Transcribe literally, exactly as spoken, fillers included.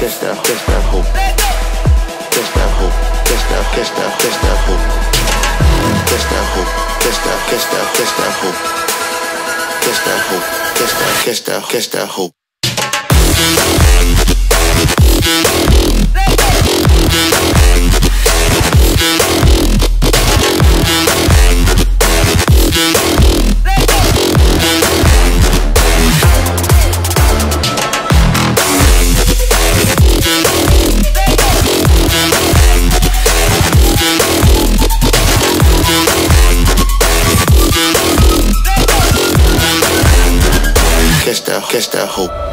that's that, that's that hope. That's that hope. That's that, that's that, that's that hope. That's that hope. That's that, that's that, that's that hope. That's that hope. That's that, that's that, that's that hope. Catch that hope.